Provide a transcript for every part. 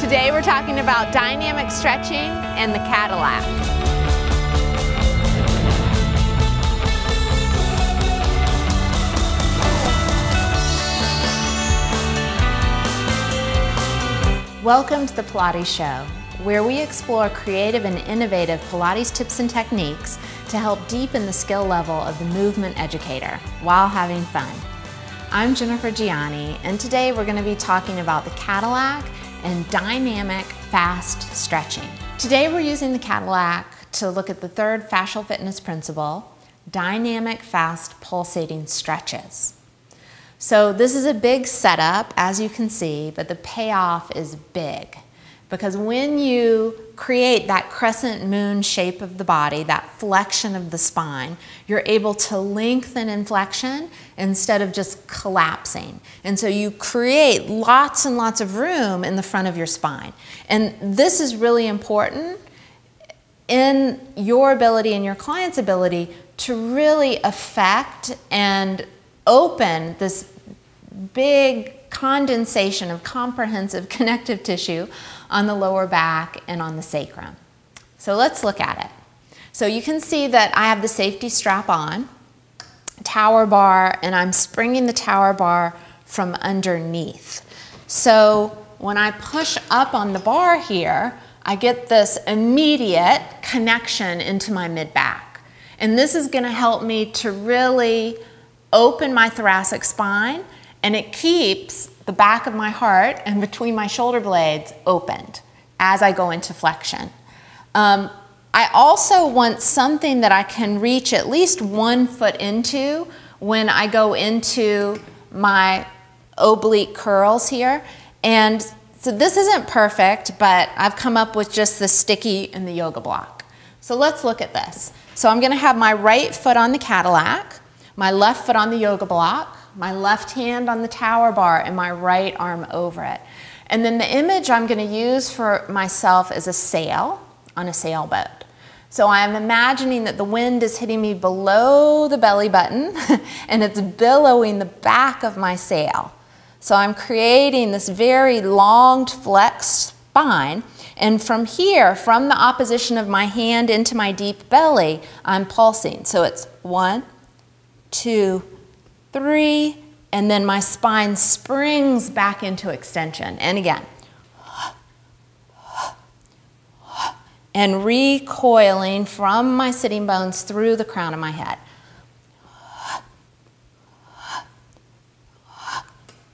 Today we're talking about dynamic stretching and the Cadillac. Welcome to the Pilates Show, where we explore creative and innovative Pilates tips and techniques to help deepen the skill level of the movement educator while having fun. I'm Jennifer Gianni, and today we're going to be talking about the Cadillac and dynamic fast stretching. Today we're using the Cadillac to look at the third fascial fitness principle, dynamic fast pulsating stretches. So this is a big setup, as you can see, but the payoff is big. Because when you create that crescent moon shape of the body, that flexion of the spine, you're able to lengthen in flexion instead of just collapsing. And so you create lots and lots of room in the front of your spine. And this is really important in your ability and your client's ability to really affect and open this big condensation of comprehensive connective tissue on the lower back and on the sacrum. So let's look at it. So you can see that I have the safety strap on, tower bar, and I'm springing the tower bar from underneath. So when I push up on the bar here, I get this immediate connection into my mid-back. And this is going to help me to really open my thoracic spine, and it keeps the back of my heart and between my shoulder blades opened as I go into flexion. I also want something that I can reach at least 1 foot into when I go into my oblique curls here. And so this isn't perfect, but I've come up with just the sticky and the yoga block. So let's look at this. So I'm going to have my right foot on the Cadillac, my left foot on the yoga block, my left hand on the tower bar, and my right arm over it. And then the image I'm going to use for myself is a sail on a sailboat. So I'm imagining that the wind is hitting me below the belly button and it's billowing the back of my sail. So I'm creating this very long flexed spine, and from here, from the opposition of my hand into my deep belly, I'm pulsing. So it's 1, 2, 3, and then my spine springs back into extension. And again, and recoiling from my sitting bones through the crown of my head.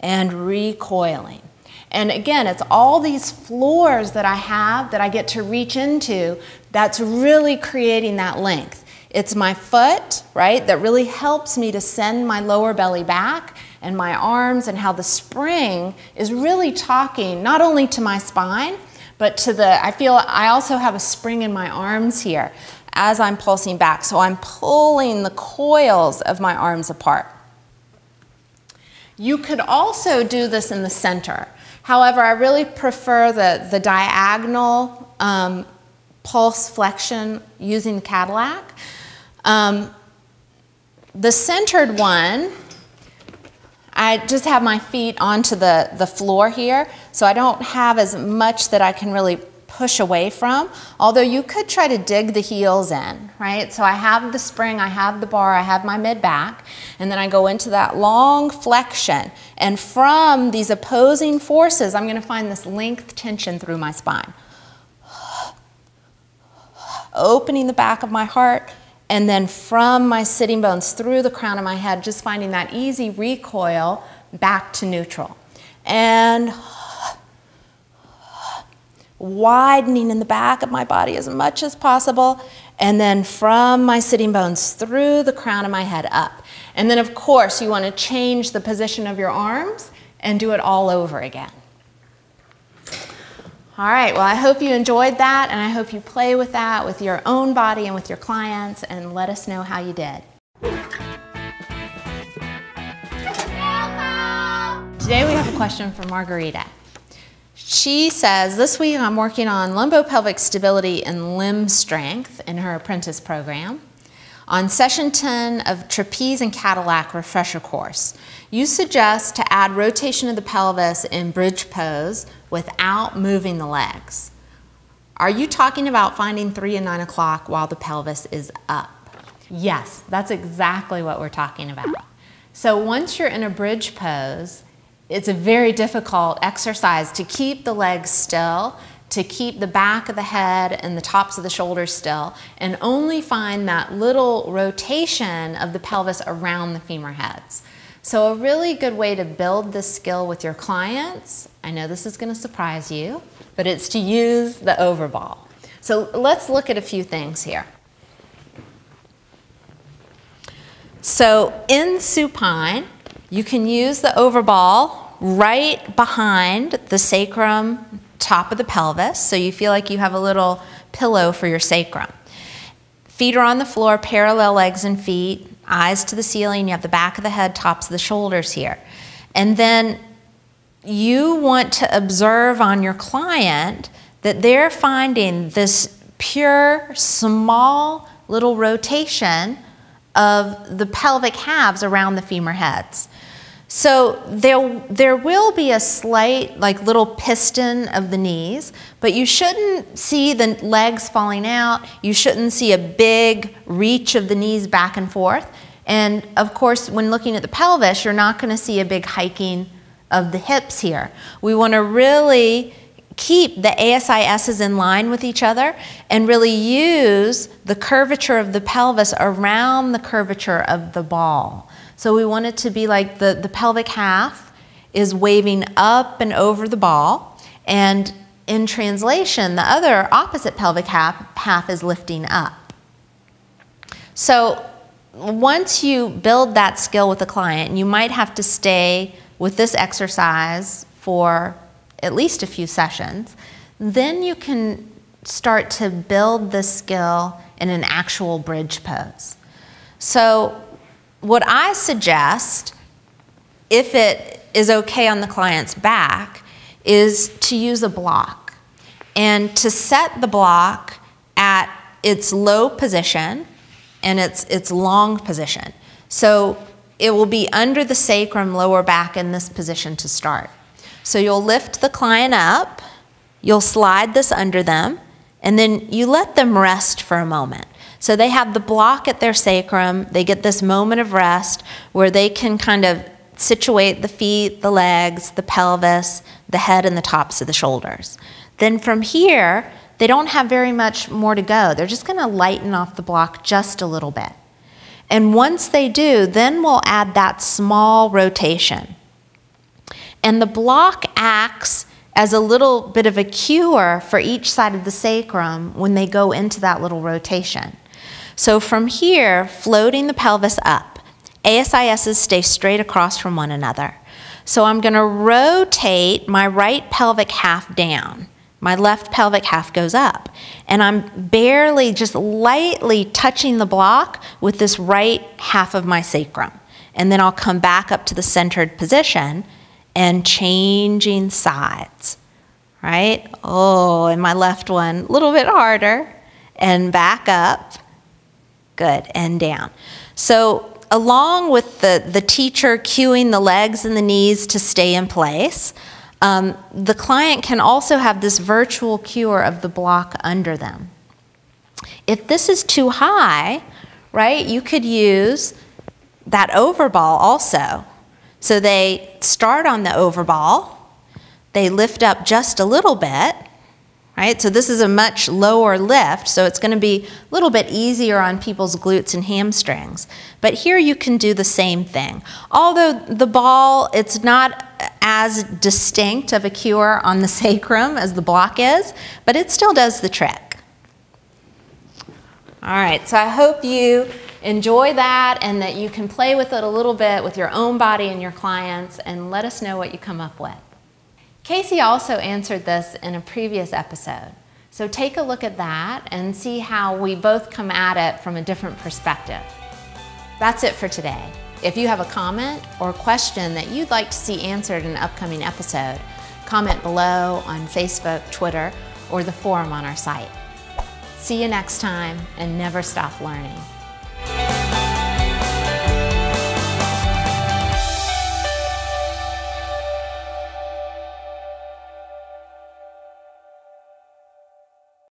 And recoiling. And again, it's all these floors that I have that I get to reach into that's really creating that length. It's my foot, right, that really helps me to send my lower belly back, and my arms, and how the spring is really talking not only to my spine, but to the, I also have a spring in my arms here as I'm pulsing back. So I'm pulling the coils of my arms apart. You could also do this in the center. However, I really prefer the diagonal pulse flexion using the Cadillac. The centered one, I just have my feet onto the floor here, so I don't have as much that I can really push away from, although you could try to dig the heels in, right? So I have the spring, I have the bar, I have my mid-back, and then I go into that long flexion, and from these opposing forces, I'm going to find this length tension through my spine. Opening the back of my heart, and then from my sitting bones through the crown of my head, just finding that easy recoil back to neutral. And widening in the back of my body as much as possible, and then from my sitting bones through the crown of my head up. And then of course you want to change the position of your arms and do it all over again. All right, well, I hope you enjoyed that, and I hope you play with that with your own body and with your clients, and let us know how you did. Today we have a question from Margherita. She says, this week I'm working on lumbopelvic stability and limb strength in her apprentice program. On session 10 of Trapeze and Cadillac refresher course, you suggest to add rotation of the pelvis in bridge pose without moving the legs. Are you talking about finding 3 and 9 o'clock while the pelvis is up? Yes, that's exactly what we're talking about. So once you're in a bridge pose, it's a very difficult exercise to keep the legs still, to keep the back of the head and the tops of the shoulders still, and only find that little rotation of the pelvis around the femur heads. So a really good way to build this skill with your clients, I know this is going to surprise you, but it's to use the overball. So let's look at a few things here. So in supine, you can use the overball right behind the sacrum, top of the pelvis, so you feel like you have a little pillow for your sacrum. Feet are on the floor, parallel legs and feet, eyes to the ceiling, you have the back of the head, tops of the shoulders here. And then you want to observe on your client that they're finding this pure, small little rotation of the pelvic halves around the femur heads. So there will be a slight like little piston of the knees, but you shouldn't see the legs falling out. You shouldn't see a big reach of the knees back and forth. And of course, when looking at the pelvis, you're not going to see a big hiking of the hips here. We want to really keep the ASISs in line with each other and really use the curvature of the pelvis around the curvature of the ball. So we want it to be like the pelvic half is waving up and over the ball, and in translation, the other opposite pelvic half is lifting up. So once you build that skill with a client, you might have to stay with this exercise for at least a few sessions, then you can start to build this skill in an actual bridge pose. So what I suggest, if it is okay on the client's back, is to use a block and to set the block at its low position and its long position. So it will be under the sacrum, lower back in this position to start. So you'll lift the client up, you'll slide this under them, and then you let them rest for a moment. So they have the block at their sacrum, they get this moment of rest where they can kind of situate the feet, the legs, the pelvis, the head, and the tops of the shoulders. Then from here, they don't have very much more to go. They're just going to lighten off the block just a little bit. And once they do, then we'll add that small rotation. And the block acts as a little bit of a cure for each side of the sacrum when they go into that little rotation. So from here, floating the pelvis up, ASISs stay straight across from one another. So I'm going to rotate my right pelvic half down. My left pelvic half goes up. And I'm barely, just lightly touching the block with this right half of my sacrum. And then I'll come back up to the centered position and changing sides, right? Oh, and my left one, a little bit harder. And back up. Good, and down. So along with the teacher cueing the legs and the knees to stay in place, the client can also have this virtual cure of the block under them. If this is too high, right, you could use that overball also. So they start on the overball, they lift up just a little bit, right? So this is a much lower lift, so it's going to be a little bit easier on people's glutes and hamstrings. But here you can do the same thing. Although the ball, it's not as distinct of a cure on the sacrum as the block is, but it still does the trick. All right, so I hope you enjoy that and that you can play with it a little bit with your own body and your clients, and let us know what you come up with. Casey also answered this in a previous episode, so take a look at that and see how we both come at it from a different perspective. That's it for today. If you have a comment or question that you'd like to see answered in an upcoming episode, comment below on Facebook, Twitter, or the forum on our site. See you next time, and never stop learning.